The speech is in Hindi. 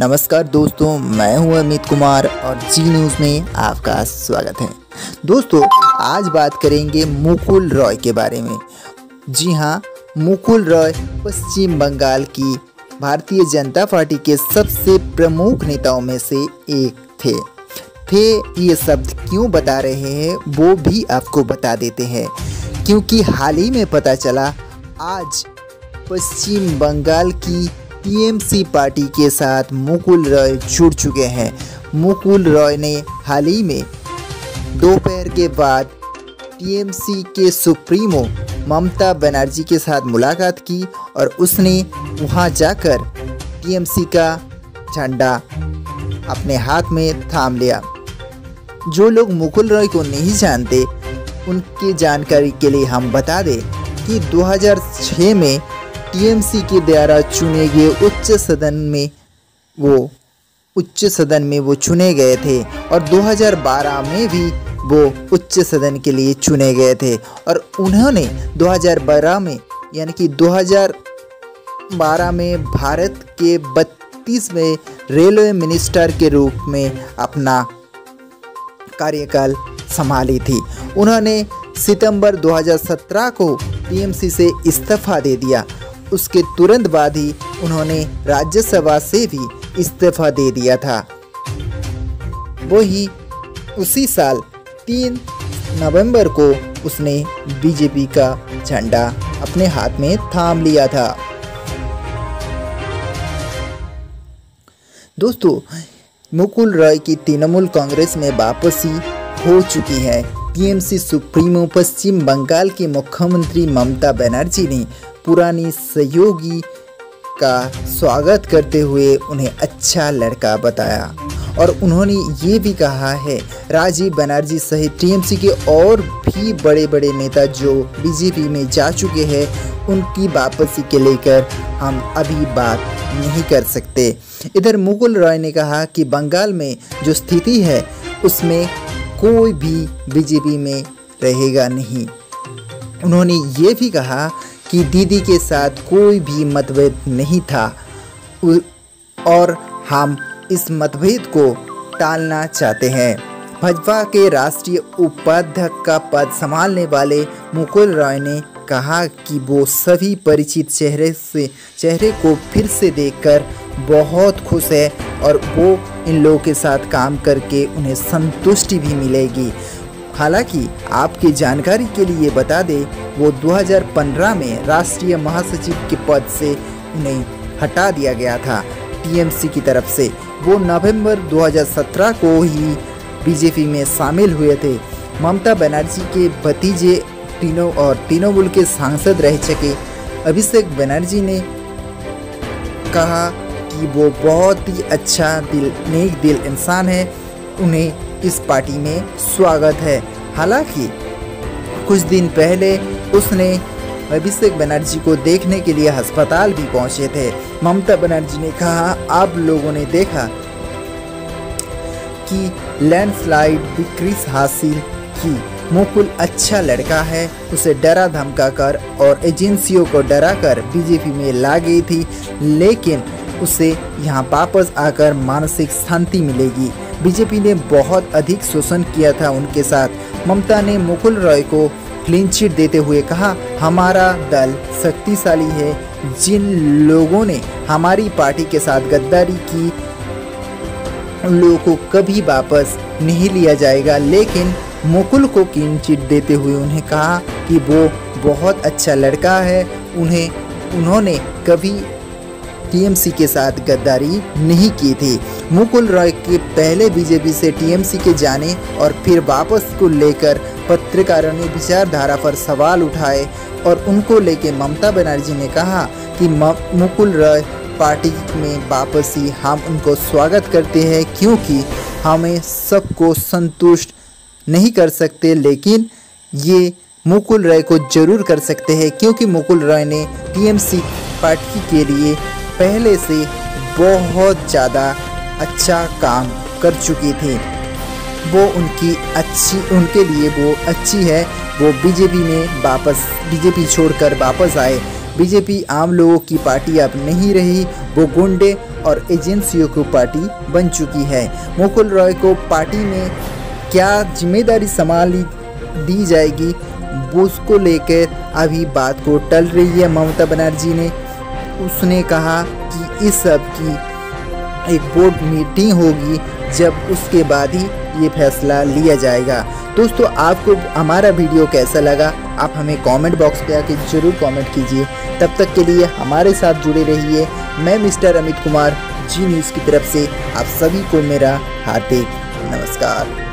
नमस्कार दोस्तों, मैं हूं अमित कुमार और जी न्यूज में आपका स्वागत है। दोस्तों, आज बात करेंगे मुकुल रॉय के बारे में। जी हां, मुकुल रॉय पश्चिम बंगाल की भारतीय जनता पार्टी के सबसे प्रमुख नेताओं में से एक थे। ये शब्द क्यों बता रहे हैं वो भी आपको बता देते हैं, क्योंकि हाल ही में पता चला आज पश्चिम बंगाल की टीएमसी पार्टी के साथ मुकुल रॉय जुड़ चुके हैं। मुकुल रॉय ने हाल ही में दोपहर के बाद टीएमसी के सुप्रीमो ममता बनर्जी के साथ मुलाकात की और उसने वहां जाकर टीएमसी का झंडा अपने हाथ में थाम लिया। जो लोग मुकुल रॉय को नहीं जानते, उनकी जानकारी के लिए हम बता दें कि 2006 में टीएमसी के द्वारा चुने गए उच्च सदन में वो चुने गए थे और 2012 में भी वो उच्च सदन के लिए चुने गए थे। और उन्होंने 2012 में यानी कि 2012 में भारत के 32वें रेलवे मिनिस्टर के रूप में अपना कार्यकाल संभाली थी। उन्होंने सितंबर 2017 को टीएमसी से इस्तीफा दे दिया। उसके तुरंत बाद ही उन्होंने राज्यसभा से भी इस्तीफा दे दिया था। वही उसी साल 3 नवंबर को उसने बीजेपी का झंडा अपने हाथ में थाम लिया था। दोस्तों, मुकुल रॉय की तृणमूल कांग्रेस में वापसी हो चुकी है। टीएमसी सुप्रीमो पश्चिम बंगाल के मुख्यमंत्री ममता बनर्जी ने पुरानी सहयोगी का स्वागत करते हुए उन्हें अच्छा लड़का बताया और उन्होंने ये भी कहा है राजीव बनर्जी सहित टीएमसी के और भी बड़े बड़े नेता जो बीजेपी में जा चुके हैं, उनकी वापसी के लेकर हम अभी बात नहीं कर सकते। इधर मुकुल रॉय ने कहा कि बंगाल में जो स्थिति है उसमें कोई भी बीजेपी में रहेगा नहीं। उन्होंने ये भी कहा कि दीदी के साथ कोई भी मतभेद नहीं था और हम इस मतभेद को टालना चाहते हैं। भाजपा के राष्ट्रीय उपाध्यक्ष का पद संभालने वाले मुकुल रॉय ने कहा कि वो सभी परिचित चेहरे को फिर से देखकर बहुत खुश है और वो इन लोगों के साथ काम करके उन्हें संतुष्टि भी मिलेगी। हालांकि आपकी जानकारी के लिए बता दें, वो 2015 में राष्ट्रीय महासचिव के पद से उन्हें हटा दिया गया था टीएमसी की तरफ से। वो नवंबर 2017 को ही बीजेपी में शामिल हुए थे। ममता बनर्जी के भतीजे तृणमूल के सांसद रह चुके अभिषेक बनर्जी ने कहा कि वो बहुत ही अच्छा नेक दिल इंसान है, उन्हें इस पार्टी में स्वागत है। हालांकि कुछ दिन पहले उसने अभिषेक बनर्जी को देखने के लिए अस्पताल भी पहुंचे थे। ममता बनर्जी ने कहा, आप लोगों ने देखा कि लैंडस्लाइड बिक्री हासिल की। मुकुल अच्छा लड़का है, उसे डरा धमका कर और एजेंसियों को डरा कर बीजेपी में ला गई थी, लेकिन उसे यहाँ वापस आकर मानसिक शांति मिलेगी। बीजेपी ने बहुत अधिक शोषण किया था उनके साथ। ममता ने मुकुल रॉय को क्लीन चिट देते हुए कहा, हमारा दल शक्तिशाली है, जिन लोगों ने हमारी पार्टी के साथ गद्दारी की उन लोगों को कभी वापस नहीं लिया जाएगा। लेकिन मुकुल को क्लीन चिट देते हुए उन्हें कहा कि वो बहुत अच्छा लड़का है, उन्होंने कभी टीएमसी के साथ गद्दारी नहीं की थी। मुकुल रॉय के पहले बीजेपी से टीएमसी के जाने और फिर वापस को लेकर पत्रकारों ने विचारधारा पर सवाल उठाए और उनको लेकर ममता बनर्जी ने कहा कि मुकुल रॉय पार्टी में वापसी हम उनको स्वागत करते हैं, क्योंकि हमें सबको संतुष्ट नहीं कर सकते, लेकिन ये मुकुल रॉय को जरूर कर सकते हैं, क्योंकि मुकुल रॉय ने टीएमसी पार्टी के लिए पहले से बहुत ज़्यादा अच्छा काम कर चुकी थी। उनके लिए वो अच्छी है। वो बीजेपी छोड़कर वापस आए। बीजेपी आम लोगों की पार्टी अब नहीं रही। वो गुंडे और एजेंसियों की पार्टी बन चुकी है। मुकुल रॉय को पार्टी में क्या जिम्मेदारी संभाली दी जाएगी, उसको लेकर अभी बात को टल रही है। ममता बनर्जी ने उसने कहा कि इस सब की एक बोर्ड मीटिंग होगी, जब उसके बाद ही ये फैसला लिया जाएगा। दोस्तों, आपको हमारा वीडियो कैसा लगा, आप हमें कमेंट बॉक्स पे आके ज़रूर कमेंट कीजिए। तब तक के लिए हमारे साथ जुड़े रहिए। मैं मिस्टर अमित कुमार, जी न्यूज़ की तरफ से आप सभी को मेरा हार्दिक नमस्कार।